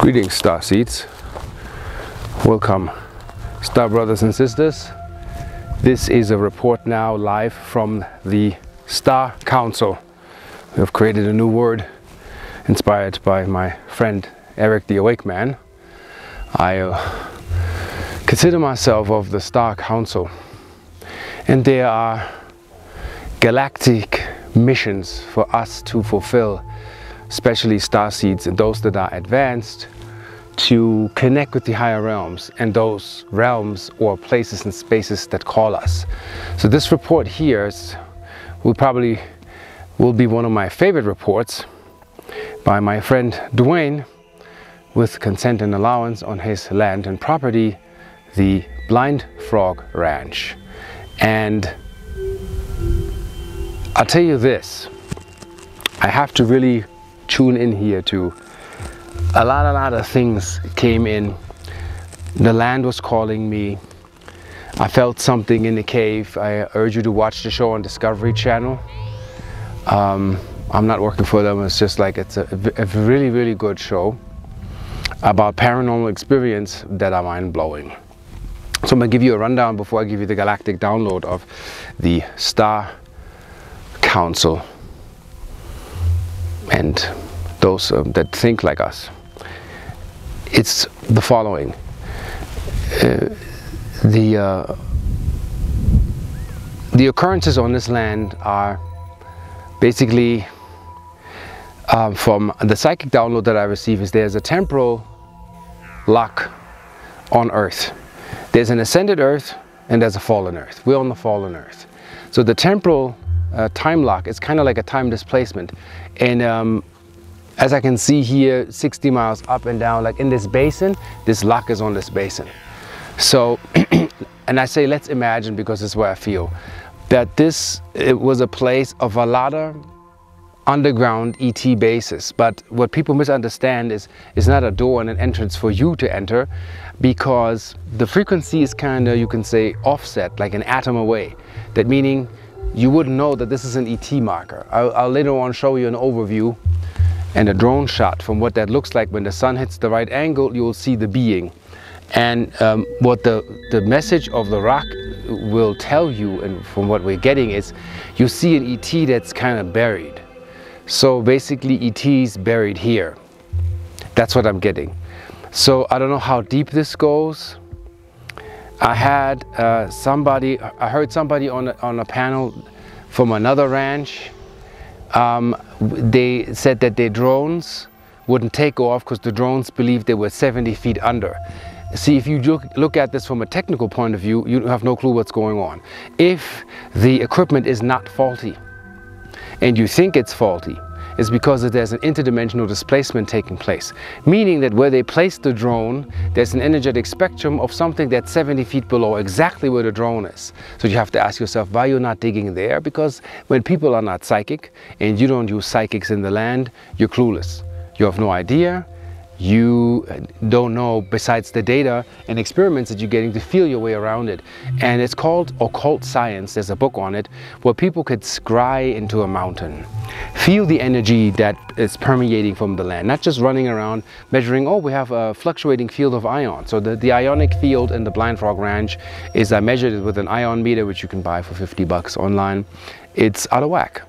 Greetings, star seeds. Welcome, star brothers and sisters. This is a report now live from the Star Council. We have created a new word inspired by my friend Eric the Awake Man. I consider myself of the Star Council, and there are galactic missions for us to fulfill, especially starseeds and those that are advanced, to connect with the higher realms and those realms or places and spaces that call us. So this report here will probably be one of my favorite reports by my friend Dwayne, with consent and allowance on his land and property, the Blind Frog Ranch. And I'll tell you this, I have to really tune in here too. A lot of things came in. The land was calling me. I felt something in the cave. I urge you to watch the show on Discovery Channel. I'm not working for them. It's just like, it's a really, really good show about paranormal experience that are mind-blowing. So I'm gonna give you a rundown before I give you the galactic download of the Star Council and those that think like us. It's the following. The occurrences on this land are basically from the psychic download that I receive is there's a temporal lock on Earth. There's an ascended Earth and there's a fallen Earth. We're on the fallen Earth. So the temporal time lock is kind of like a time displacement. And as I can see here, 60 miles up and down, like in this basin, this lock is on this basin. So, and I say, let's imagine, because this is where I feel, that it was a place of a lot of underground ET bases. But what people misunderstand is it's not a door and an entrance for you to enter, because the frequency is kind of, you can say, offset, like an atom away. That meaning you wouldn't know that this is an ET marker. I'll later on show you an overview and a drone shot from what that looks like. When the sun hits the right angle, you will see the being. And what the message of the rock will tell you, and from what we're getting, is you see an ET that's kind of buried. So basically ET's buried here. That's what I'm getting. So I don't know how deep this goes. I had I heard somebody on a panel from another ranch. They said that their drones wouldn't take off because the drones believed they were 70 feet under. See, if you look at this from a technical point of view, you have no clue what's going on. If the equipment is not faulty, and you think it's faulty, it's because there's an interdimensional displacement taking place. Meaning that where they placed the drone, there's an energetic spectrum of something that's 70 feet below exactly where the drone is. So you have to ask yourself why you're not digging there, because when people are not psychic, and you don't use psychics in the land, you're clueless. You have no idea. You don't know, besides the data and experiments that you're getting, to feel your way around it. And it's called occult science. There's a book on it where people could scry into a mountain, feel the energy that is permeating from the land, not just running around measuring, oh, we have a fluctuating field of ions. So the ionic field in the Blind Frog Ranch is, I measured it with an ion meter, which you can buy for $50 online. It's out of whack.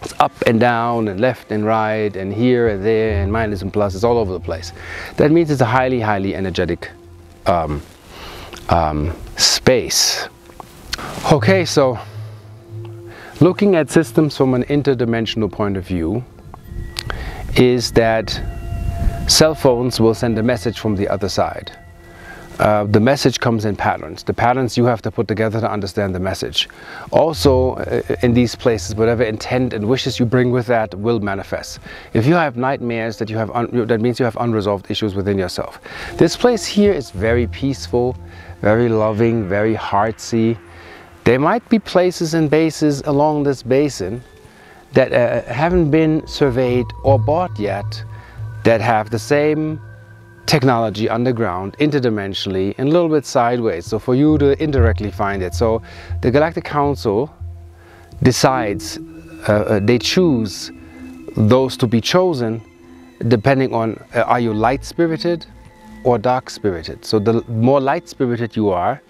It's up and down and left and right and here and there and minus and plus. It's all over the place. That means it's a highly, highly energetic space. Okay, so looking at systems from an interdimensional point of view is that cell phones will send a message from the other side. The message comes in patterns. The patterns you have to put together to understand the message. Also, in these places, whatever intent and wishes you bring with that will manifest. If you have nightmares, that means you have unresolved issues within yourself. This place here is very peaceful, very loving, very heartsy. There might be places and bases along this basin that haven't been surveyed or bought yet, that have the same technology underground, interdimensionally, and a little bit sideways, so for you to indirectly find it. So the Galactic Council decides, they choose those to be chosen depending on are you light-spirited or dark-spirited. So the more light-spirited you are,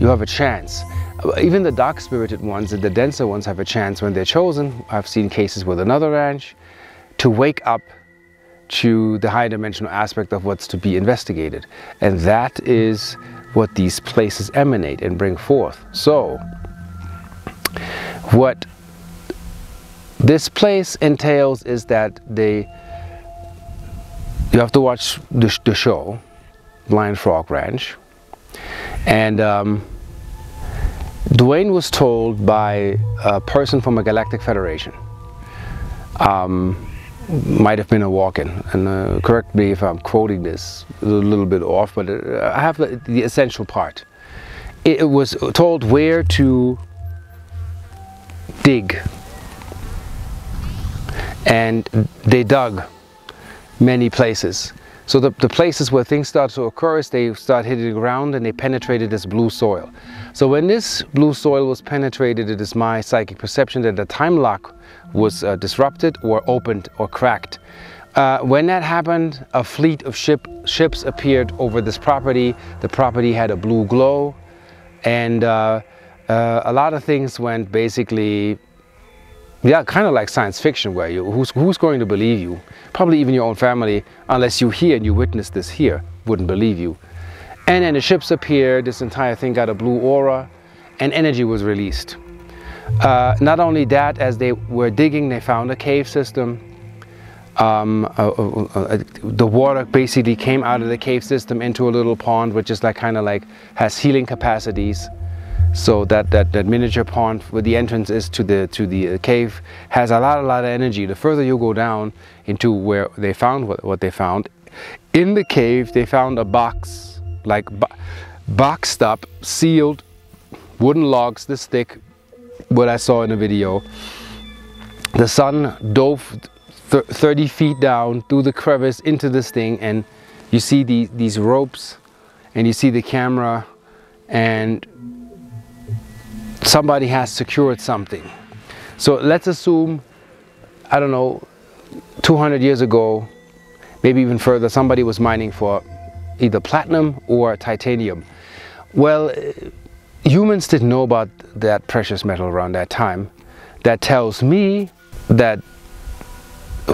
you have a chance. Even the dark-spirited ones, the denser ones, have a chance when they're chosen. I've seen cases with another ranch to wake up to the high dimensional aspect of what's to be investigated, and that is what these places emanate and bring forth. So what this place entails is that you have to watch the show Blind Frog Ranch, and Dwayne was told by a person from a galactic federation, might have been a walk-in, and correct me if I'm quoting this a little bit off, but I have the essential part. It was told where to dig, and they dug many places. So the places where things start to occur is they start hitting the ground and they penetrated this blue soil. So when this blue soil was penetrated, it is my psychic perception that the time lock was disrupted or opened or cracked. When that happened, a fleet of ships appeared over this property. The property had a blue glow, and a lot of things went basically, yeah, kind of like science fiction, where who's going to believe you? Probably even your own family, unless you're here and you witness this here, wouldn't believe you. And then the ships appeared, this entire thing got a blue aura, and energy was released. Not only that, as they were digging, they found a cave system. The water basically came out of the cave system into a little pond, which is like kind of like has healing capacities. So that miniature pond where the entrance is to the cave has a lot of energy. The further you go down into where they found what they found in the cave, they found a box, like boxed up, sealed wooden logs this thick. What I saw in the video, the sun dove 30 feet down through the crevice into this thing, and you see these ropes, and you see the camera, and somebody has secured something. So let's assume, I don't know, 200 years ago, maybe even further, somebody was mining for either platinum or titanium. Well, humans didn't know about that precious metal around that time. That tells me that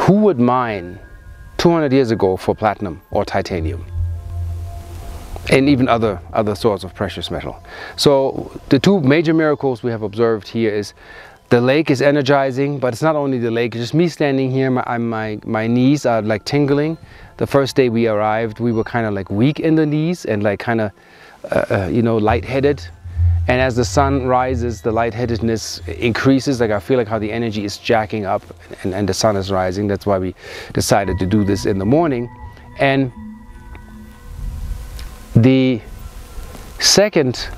who would mine 200 years ago for platinum or titanium? And even other sorts of precious metal. So the two major miracles we have observed here is the lake is energizing, but it's not only the lake. It's just me standing here, my knees are like tingling. The first day we arrived, we were kind of like weak in the knees and like kind of, you know, lightheaded. And as the sun rises, the lightheadedness increases. Like I feel like how the energy is jacking up, and the sun is rising. That's why we decided to do this in the morning. And the second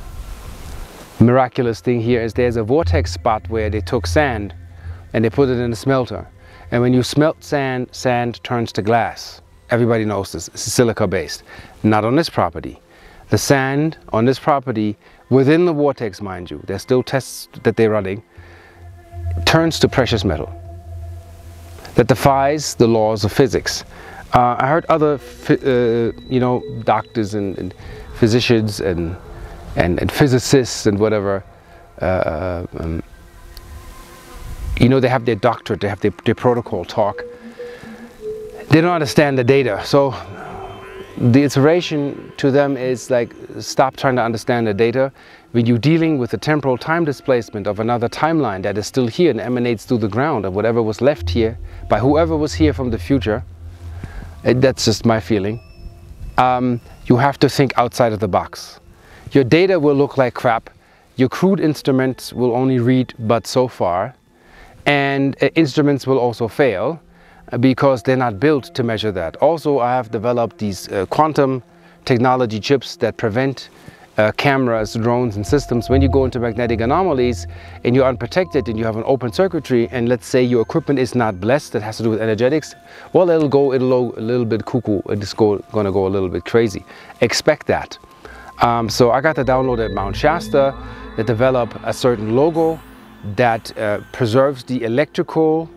miraculous thing here is there's a vortex spot where they took sand and they put it in a smelter. And when you smelt sand, sand turns to glass. Everybody knows this. It's silica based. Not on this property. The sand on this property, within the vortex, mind you, there's still tests that they're running, turns to precious metal. That defies the laws of physics. I heard other, you know, doctors and physicians and physicists and whatever, you know, they have their doctorate, they have their protocol talk. They don't understand the data, so the iteration to them is like, stop trying to understand the data. When you're dealing with the temporal time displacement of another timeline that is still here and emanates through the ground of whatever was left here by whoever was here from the future. That's just my feeling. You have to think outside of the box. Your data will look like crap. Your crude instruments will only read but so far, and instruments will also fail because they're not built to measure that. Also, I have developed these quantum technology chips that prevent cameras, drones, and systems. When you go into magnetic anomalies and you're unprotected and you have an open circuitry, and let's say your equipment is not blessed, that has to do with energetics, well, it'll go a little bit cuckoo. It's gonna go a little bit crazy. Expect that. So I got the download at Mount Shasta. They develop a certain logo that preserves the electrical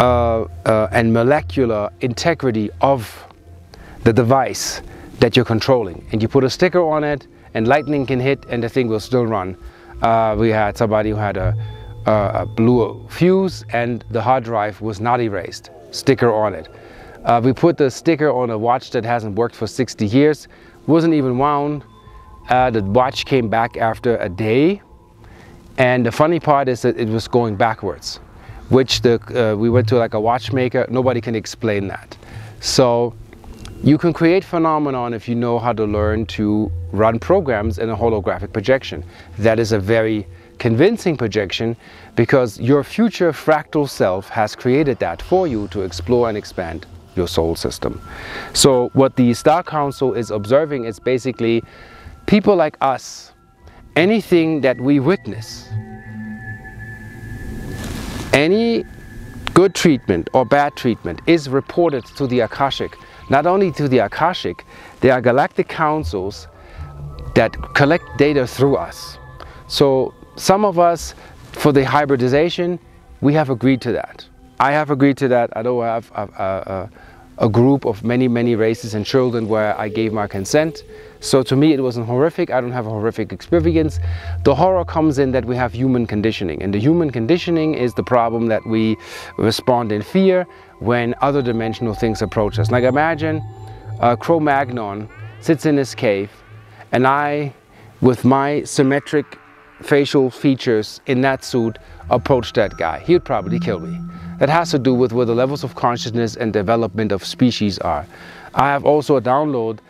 and molecular integrity of the device that you're controlling. And you put a sticker on it and lightning can hit and the thing will still run. We had somebody who had a blue fuse and the hard drive was not erased, sticker on it. We put the sticker on a watch that hasn't worked for 60 years, wasn't even wound. The watch came back after a day, and the funny part is that it was going backwards, which we went to like a watchmaker. Nobody can explain that. So you can create phenomenon if you know how to learn to run programs in a holographic projection. That is a very convincing projection because your future fractal self has created that for you to explore and expand your soul system. So what the Star Council is observing is basically people like us, anything that we witness, any good treatment or bad treatment is reported to the Akashic. Not only to the Akashic, there are galactic councils that collect data through us. So some of us, for the hybridization, we have agreed to that. I have agreed to that. I don't have a group of many races and children where I gave my consent. So to me it wasn't horrific. I don't have a horrific experience. The horror comes in that we have human conditioning, and the human conditioning is the problem that we respond in fear when other dimensional things approach us. Like imagine Cro-Magnon sits in his cave and I, with my symmetric facial features in that suit, approach that guy. He would probably kill me. That has to do with where the levels of consciousness and development of species are. I have also a download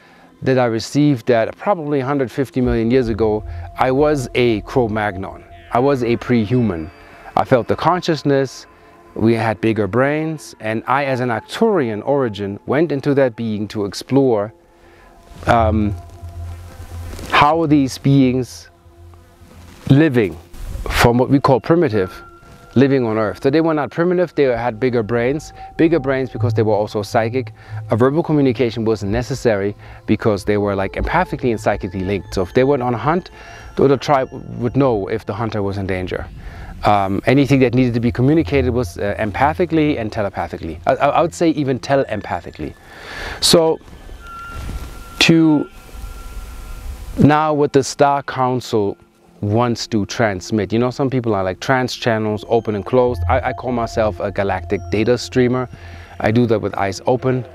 that I received that probably 150 million years ago, I was a Cro-Magnon. I was a pre-human. I felt the consciousness, we had bigger brains, and I, as an Arcturian origin, went into that being to explore how these beings living from what we call primitive, living on Earth. So they were not primitive, they had bigger brains because they were also psychic. A verbal communication wasn't necessary because they were like empathically and psychically linked. So if they went on a hunt, the tribe would know if the hunter was in danger. Anything that needed to be communicated was empathically and telepathically. I would say even telepathically. So to now with the Star Council wants to transmit. You know, some people are like trans channels, open and closed. I call myself a galactic data streamer. I do that with eyes open.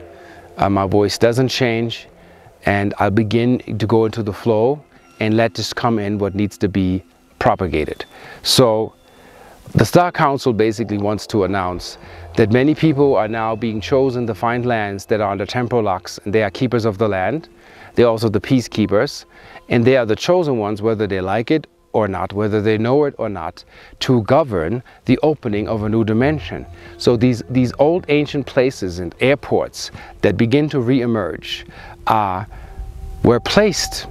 My voice doesn't change, and I begin to go into the flow and let this come in what needs to be propagated. So the Star Council basically wants to announce that many people are now being chosen to find lands that are under temporal locks, and they are keepers of the land. They're also the peacekeepers, and they are the chosen ones, whether they like it or not, whether they know it or not, to govern the opening of a new dimension. So these old ancient places and airports that begin to re-emerge were placed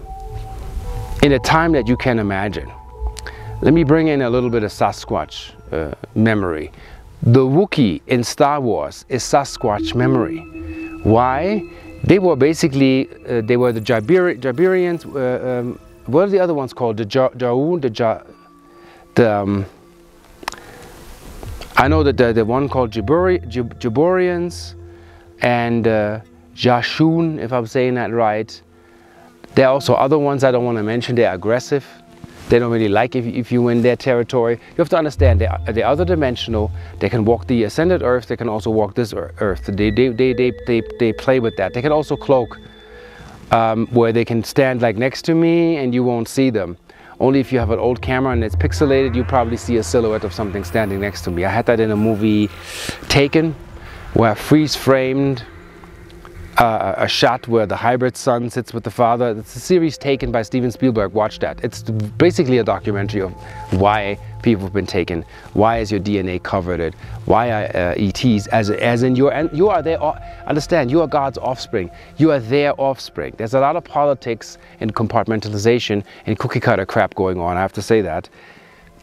in a time that you can imagine. Let me bring in a little bit of Sasquatch memory. The Wookiee in Star Wars is Sasquatch memory. Why? They were basically, they were the Jiburians, what are the other ones called? The Jashun, I know that the one called Jiburians and Jashun, if I'm saying that right. There are also other ones I don't want to mention. They're aggressive. They don't really like if you win their territory. You have to understand, they're other dimensional. They can walk the ascended Earth. They can also walk this Earth. They play with that. They can also cloak, where they can stand like next to me and you won't see them. Only if you have an old camera and it's pixelated, you probably see a silhouette of something standing next to me. I had that in a movie, Taken, where I freeze-framed a shot where the hybrid son sits with the father. It's a series Taken by Steven Spielberg. Watch that. It's basically a documentary of why people have been taken. Why is your DNA covered? Why are ETs, as in you are their, understand, you are God's offspring. You are their offspring. There's a lot of politics and compartmentalization and cookie cutter crap going on. I have to say that.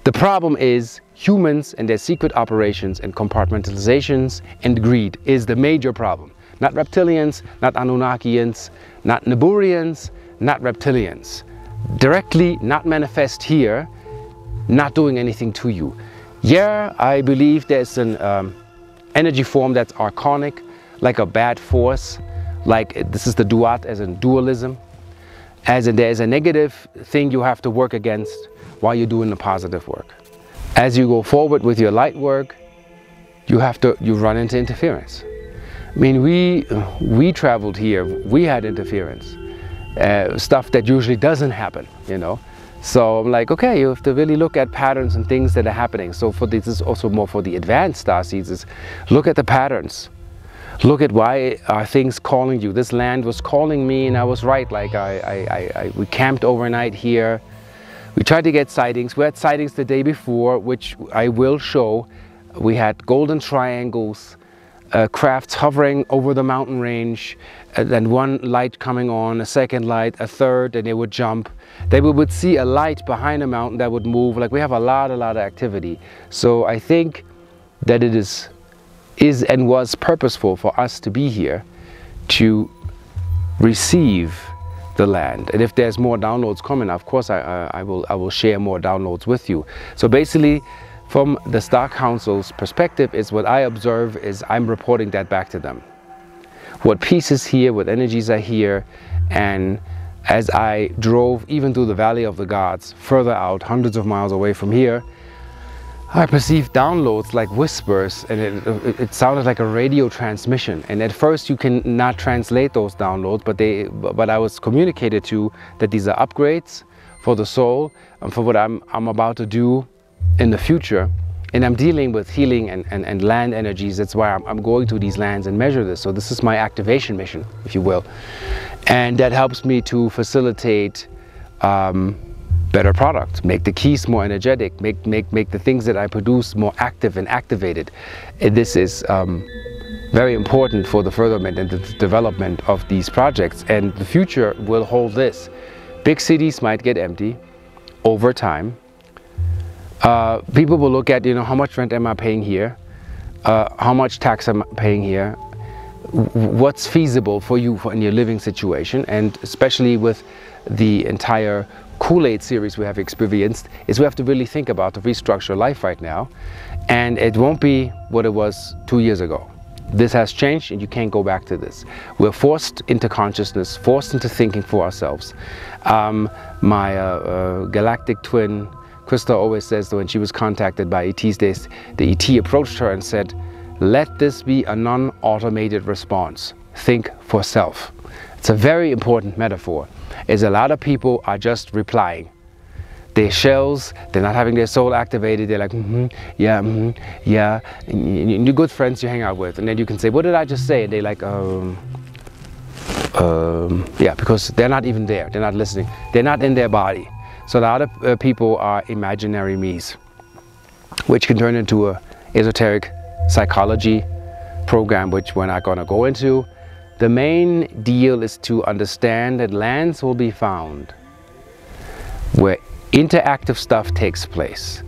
The problem is humans and their secret operations and compartmentalizations and greed is the major problem. Not reptilians, not Anunnakians, not Niburians, not reptilians. Directly not manifest here, not doing anything to you. Yeah, I believe there's an energy form that's archonic, like a bad force, like this is the duat as in dualism, as in there is a negative thing you have to work against while you're doing the positive work. As you go forward with your light work, you run into interference. I mean, we traveled here, we had interference, stuff that usually doesn't happen, you know. So I'm like, okay, you have to really look at patterns and things that are happening. So for this is also more for the advanced starseeds, is look at the patterns. Look at why are things calling you. This land was calling me and I was right. Like we camped overnight here. We tried to get sightings. We had sightings the day before, which I will show. We had golden triangles, crafts hovering over the mountain range, then one light coming on, a second light, a third, and they would jump. Then we would see a light behind a mountain that would move. Like we have a lot of activity. So I think that it is and was purposeful for us to be here to receive the land. And if there's more downloads coming, of course I will share more downloads with you. So basically, from the Star Council's perspective, is what I observe is I'm reporting that back to them. What pieces here, what energies are here, and as I drove even through the Valley of the Gods, further out, hundreds of miles away from here, I perceived downloads like whispers, and it sounded like a radio transmission. And at first you can not translate those downloads, but I was communicated to that these are upgrades for the soul and for what I'm about to do in the future. And I'm dealing with healing and land energies. That's why I'm going to these lands and measure this. So this is my activation mission, if you will. And that helps me to facilitate better product, make the keys more energetic, make the things that I produce more active and activated. And this is very important for the furtherment and the development of these projects. And the future will hold this. Big cities might get empty over time. People will look at, you know, how much rent am I paying here? How much tax am I paying here? What's feasible for you in your living situation? And especially with the entire Kool-Aid series we have experienced, is we have to really think about to restructure life right now, and it won't be what it was 2 years ago. This has changed and you can't go back to this. We're forced into consciousness, forced into thinking for ourselves. My galactic twin Krista always says that when she was contacted by ETs, the ET approached her and said, let this be a non-automated response. Think for self. It's a very important metaphor, is a lot of people are just replying. They're shells, they're not having their soul activated, they're like, yeah. And your good friends you hang out with, and then you can say, what did I just say? And they're like, yeah, because they're not even there, they're not listening, they're not in their body. So a lot of people are imaginary me's, which can turn into an esoteric psychology program, which we're not gonna go into. The main deal is to understand that lands will be found where interactive stuff takes place.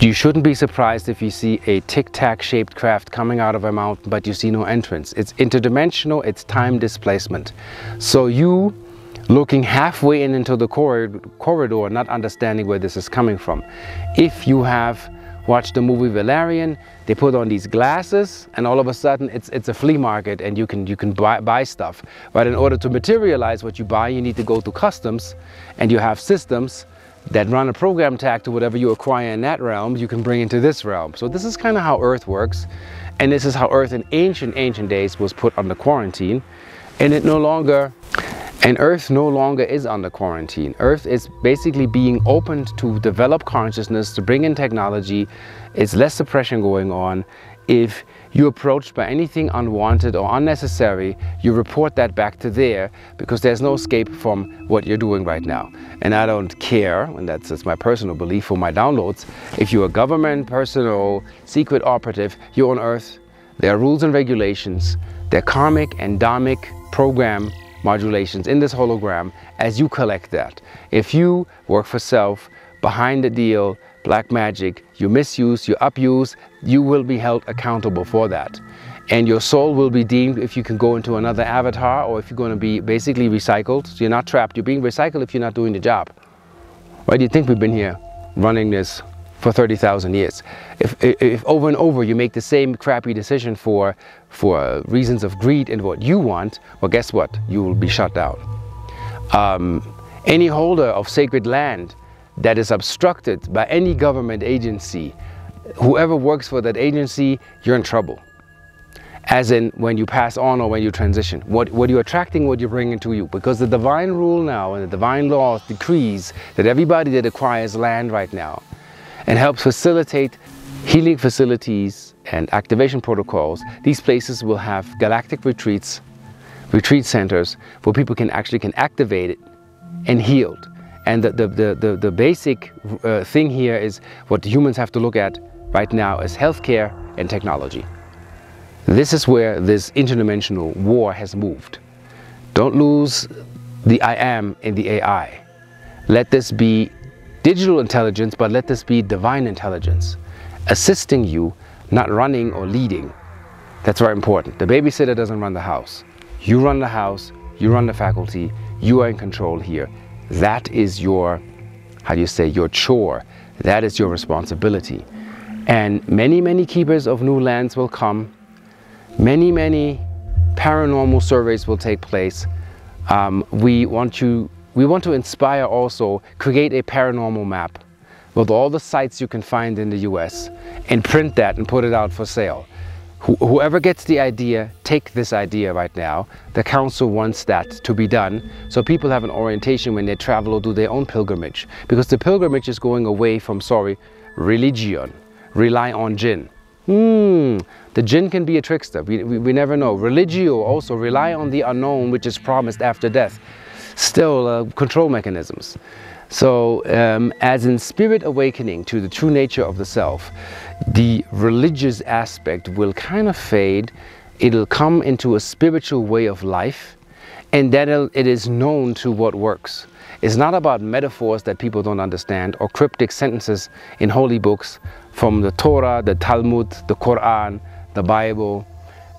You shouldn't be surprised if you see a tic-tac shaped craft coming out of a mountain, but you see no entrance. It's interdimensional, it's time displacement. So you looking halfway in into the corridor, not understanding where this is coming from. If you have watch the movie Valerian, they put on these glasses and all of a sudden it's a flea market and you can buy stuff. But in order to materialize what you buy, you need to go to customs, and you have systems that run a program tag to whatever you acquire in that realm, you can bring into this realm. So this is kind of how Earth works. And this is how Earth in ancient days was put under quarantine. And Earth no longer is under quarantine. Earth is basically being opened to develop consciousness, to bring in technology. It's less suppression going on. If you're approached by anything unwanted or unnecessary, you report that back to there, because there's no escape from what you're doing right now. And I don't care, and that's just my personal belief for my downloads, if you're a government, personal, secret operative, you're on Earth. There are rules and regulations. There are karmic and dharmic program modulations in this hologram as you collect that. If you work for self, behind the deal, black magic, you misuse, you abuse, you will be held accountable for that. And your soul will be deemed if you can go into another avatar, or if you're going to be basically recycled. So you're not trapped, you're being recycled if you're not doing the job. Why do you think we've been here running this for 30,000 years. If over and over you make the same crappy decision for reasons of greed and what you want, well, guess what? You will be shut down. Any holder of sacred land that is obstructed by any government agency, whoever works for that agency, you're in trouble. As in when you pass on or when you transition. What you're attracting, what you're bringing to you. Because the divine rule now and the divine law decrees that everybody that acquires land right now and helps facilitate healing facilities and activation protocols, these places will have galactic retreats, retreat centers, where people can actually activate it and heal. And the basic thing here is what humans have to look at right now is healthcare and technology. This is where this interdimensional war has moved. Don't lose the I am in the AI. Let this be digital intelligence, but let this be divine intelligence, assisting you, not running or leading. That's very important. The babysitter doesn't run the house. You run the house, you run the faculty, you are in control here. That is your, how do you say, your chore. That is your responsibility. And many, many keepers of new lands will come. Many, many paranormal surveys will take place. We want to inspire also, create a paranormal map with all the sites you can find in the US and print that and put it out for sale. Whoever gets the idea, take this idea right now. The council wants that to be done so people have an orientation when they travel or do their own pilgrimage. Because the pilgrimage is going away from, sorry, religion, rely on jinn. The jinn can be a trickster. We never know. Religio also, rely on the unknown, which is promised after death. Still control mechanisms. So as in spirit awakening to the true nature of the self, the religious aspect will kind of fade. It'll come into a spiritual way of life, and then it is known to what works. It's not about metaphors that people don't understand or cryptic sentences in holy books from the Torah, the Talmud, the Quran, the Bible.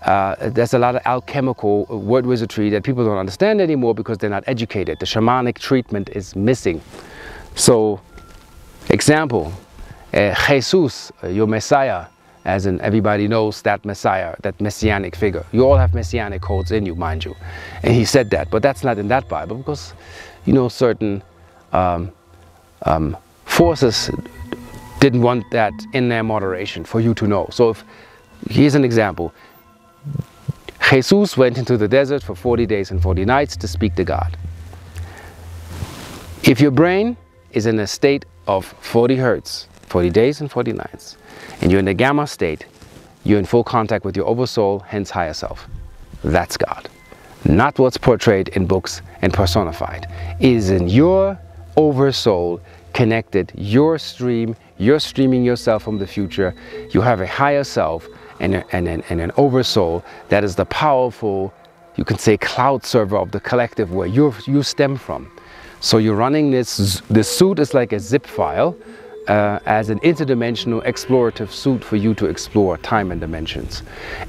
There's a lot of alchemical word wizardry that people don't understand anymore because they're not educated. The shamanic treatment is missing. So, example, Jesus, your Messiah, as in everybody knows that Messiah, that messianic figure. You all have messianic codes in you, mind you. And he said that, but that's not in that Bible because, you know, certain forces didn't want that in their moderation for you to know. So if, here's an example. Jesus went into the desert for 40 days and 40 nights to speak to God. If your brain is in a state of 40 hertz, 40 days and 40 nights, and you're in the gamma state, you're in full contact with your oversoul, hence higher self. That's God. Not what's portrayed in books and personified. It is in your oversoul connected, your stream, you're streaming yourself from the future, you have a higher self, and an oversoul that is the powerful, you can say, cloud server of the collective where you stem from. So you're running this suit is like a zip file as an interdimensional explorative suit for you to explore time and dimensions.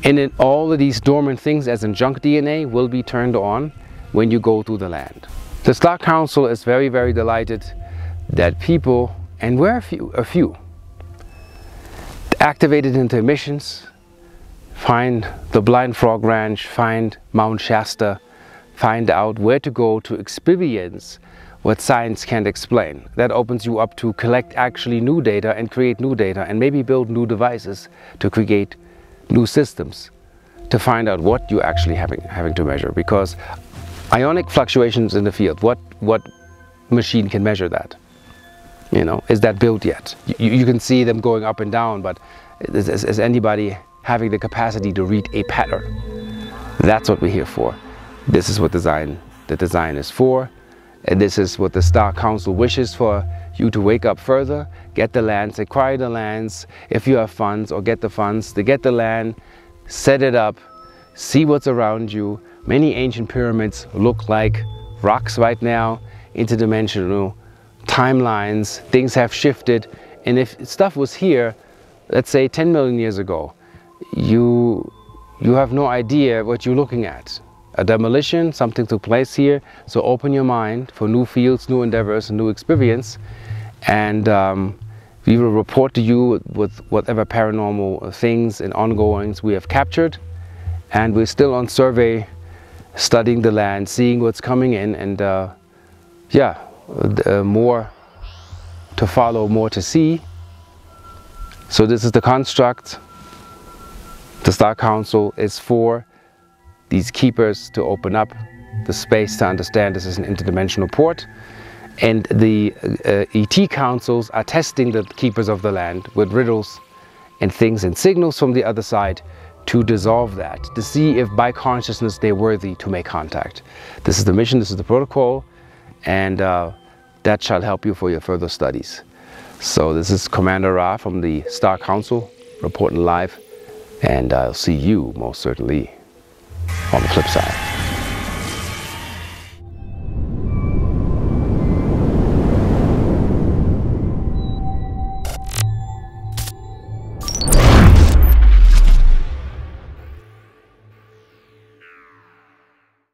And then all of these dormant things as in junk DNA will be turned on when you go through the land. The Star Council is very, very delighted that people, and we're a few, activated into missions. Find the Blind Frog Ranch, find Mount Shasta, find out where to go to experience what science can't explain. That opens you up to collect actually new data and create new data and maybe build new devices to create new systems to find out what you're actually having to measure, because ionic fluctuations in the field, what machine can measure that? You know, is that built yet? You can see them going up and down, but is anybody having the capacity to read a pattern? That's what we're here for. This is what the design is for. And this is what the Star Council wishes for you to wake up further, get the lands, acquire the lands. If you have funds, or get the funds to get the land, set it up, see what's around you. Many ancient pyramids look like rocks right now, interdimensional timelines, things have shifted. And if stuff was here, let's say 10 million years ago, you have no idea what you're looking at. A demolition, something took place here. So open your mind for new fields, new endeavors, new experience. And We will report to you with whatever paranormal things and ongoings we have captured, and we're still on survey, studying the land, seeing what's coming in, and more to follow, more to see. So this is the construct. The Star Council is for these keepers to open up the space to understand this is an interdimensional port. And the ET councils are testing the keepers of the land with riddles and things and signals from the other side to dissolve that, to see if by consciousness they're worthy to make contact. This is the mission, this is the protocol, and that shall help you for your further studies. So this is Commander Ra from the Star Council reporting live, and I'll see you most certainly on the flip side.